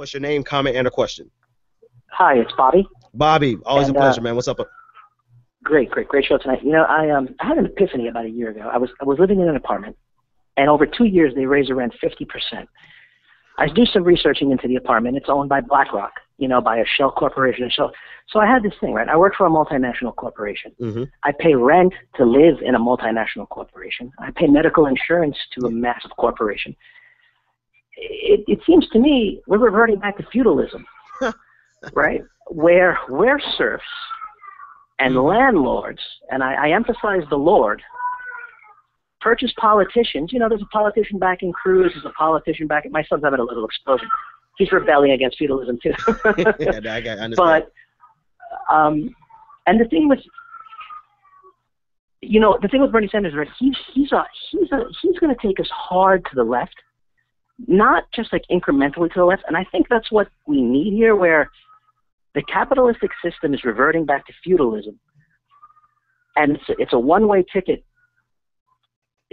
What's your name, comment, and a question? Hi, it's Bobby. Bobby, always a pleasure, man. What's up? Great show tonight. You know, I had an epiphany about a year ago. I was living in an apartment, and over 2 years they raised the rent 50%. I do some researching into the apartment. It's owned by BlackRock, you know, by a shell corporation. So I had this thing, right? I work for a multinational corporation. Mm-hmm. I pay rent to live in a multinational corporation. I pay medical insurance to a massive corporation. It seems to me we're reverting back to feudalism, right? Where serfs and landlords, and I emphasize the Lord, purchase politicians. You know, there's a politician back in Cruz. There's a politician back in... My son's having a little explosion. He's rebelling against feudalism, too. Yeah, I understand. But, and the thing with... You know, the thing with Bernie Sanders, right, he's going to take us hard to the left, not just, like, incrementally to the left. And I think that's what we need here, where the capitalistic system is reverting back to feudalism. And it's a one-way ticket.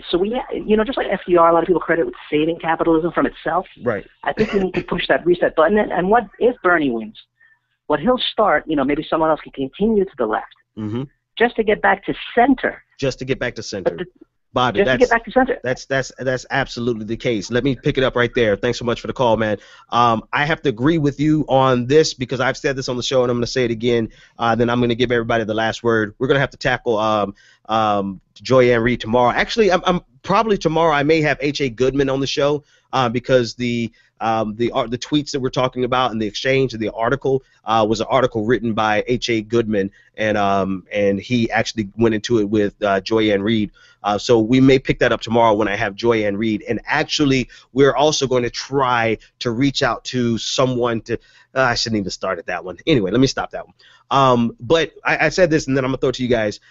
So we, you know, just like FDR, a lot of people credit with saving capitalism from itself. Right. I think we need to push that reset button. And what if Bernie wins? What he'll start, you know, maybe someone else can continue to the left, mm-hmm. just to get back to center. Just to get back to center. Bobby, just to get back to center. That's absolutely the case. Let me pick it up right there. Thanks so much for the call, man. I have to agree with you on this because I've said this on the show, and I'm going to say it again. Then I'm going to give everybody the last word. We're going to have to tackle Joy-Ann Reid tomorrow. Actually, I'm probably tomorrow. I may have H.A. Goodman on the show because the tweets that we're talking about and the exchange of the article was an article written by H.A. Goodman, and he actually went into it with Joy-Ann Reid. So we may pick that up tomorrow when I have Joy-Ann Reid. And actually, we're also going to try to reach out to someone to I shouldn't even start at that one. Anyway, let me stop that one. But I said this, and then I'm going to throw it to you guys.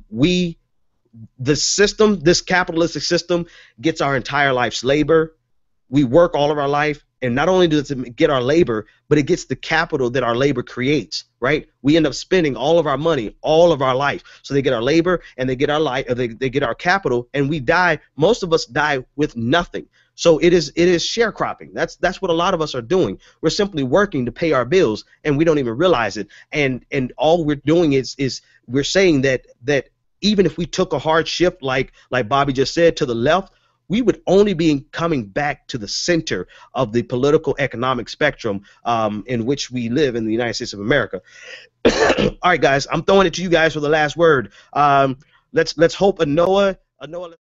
The system, this capitalistic system, gets our entire life's labor. We work all of our life, and not only does it get our labor, but it gets the capital that our labor creates, right? We end up spending all of our money, all of our life. So they get our labor, and they get our life, they get our capital, and we die. Most of us die with nothing. So it is sharecropping. That's what a lot of us are doing. We're simply working to pay our bills, and we don't even realize it. And all we're doing is we're saying that even if we took a hard shift, like Bobby just said, to the left, we would only be coming back to the center of the political economic spectrum in which we live in the United States of America. All right, guys, I'm throwing it to you guys for the last word. Let's hope Anoa.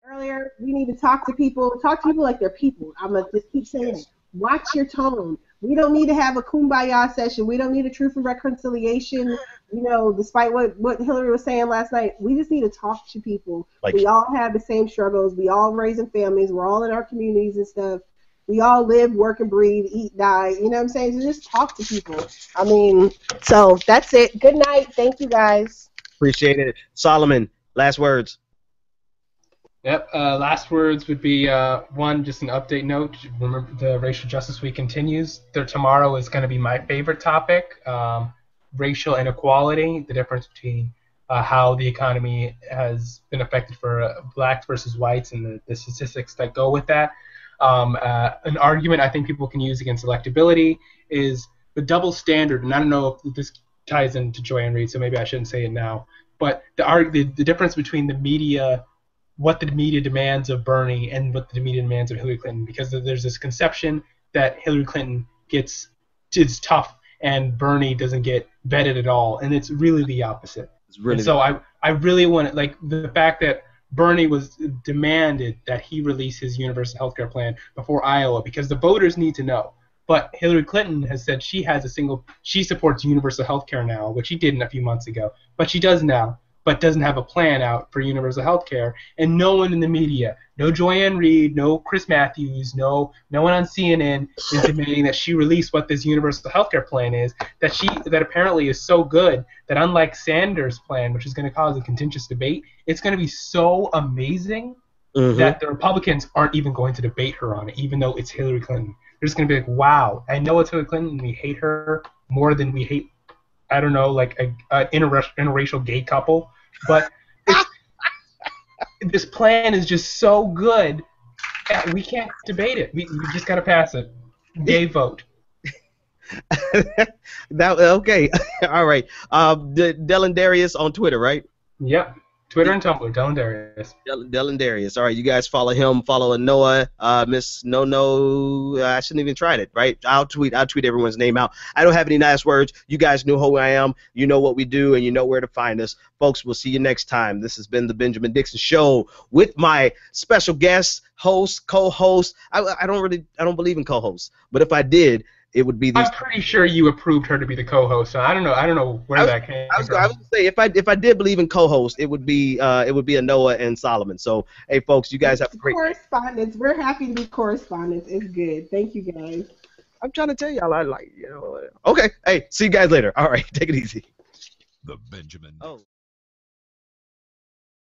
Earlier, we need to talk to people like they're people. I'm gonna just keep saying it. Watch your tone. We don't need to have a kumbaya session. We don't need a truth and reconciliation. You know, despite what Hillary was saying last night, we just need to talk to people. Like, we all have the same struggles. We all raising families. We're all in our communities and stuff. We all live, work, and breathe, eat, die. You know what I'm saying? So just talk to people. I mean, so that's it. Good night. Thank you, guys. Appreciate it. Solomon, last words. Yep. Last words would be one, just an update note. Remember, the Racial Justice Week continues. Tomorrow is going to be my favorite topic, racial inequality, the difference between how the economy has been affected for blacks versus whites and the statistics that go with that. An argument I think people can use against electability is the double standard, and I don't know if this ties into Joy-Ann Reid, so maybe I shouldn't say it now, but the difference between the media, what the media demands of Bernie and what the media demands of Hillary Clinton, because there's this conception that Hillary Clinton is tough and Bernie doesn't get vetted at all, and it's really the opposite. It's really I really want the fact that Bernie was demanded that he release his universal health care plan before Iowa because the voters need to know. But Hillary Clinton has said she supports universal health care now, which she didn't a few months ago, but she does now. But doesn't have a plan out for universal health care, and no one in the media, no Joy-Ann Reid, no Chris Matthews, no one on CNN is demanding that she release what this universal health care plan is, that apparently is so good that unlike Sanders' plan, which is going to cause a contentious debate, it's going to be so amazing that the Republicans aren't even going to debate her on it, even though it's Hillary Clinton. They're just going to be like, wow, I know it's Hillary Clinton, and we hate her more than we hate, I don't know, like an interracial gay couple. But this plan is just so good that we can't debate it. We just got to pass it. Gay vote. That okay. All right. Dylan Darius on Twitter, right? Yep. Twitter and Tumblr, Dylan Darius. Dylan Darius. All right, you guys follow him. Follow Noah, Miss No. I shouldn't even tried it, right? I'll tweet everyone's name out. I don't have any nice words. You guys know who I am. You know what we do, and you know where to find us, folks. We'll see you next time. This has been the Benjamin Dixon Show with my special guest, host, co-host. I don't believe in co-hosts, but if I did, it would be. I'm pretty sure you approved her to be the co-host. So I don't know where that came from. I was gonna say if I did believe in co-host, it would be a Noah and Solomon. So hey, folks, you guys have a great correspondence. We're happy to be correspondents. It's good. Thank you guys. I'm trying to tell y'all, I like you know. Okay. Hey, see you guys later. All right, take it easy. The Benjamin. Oh.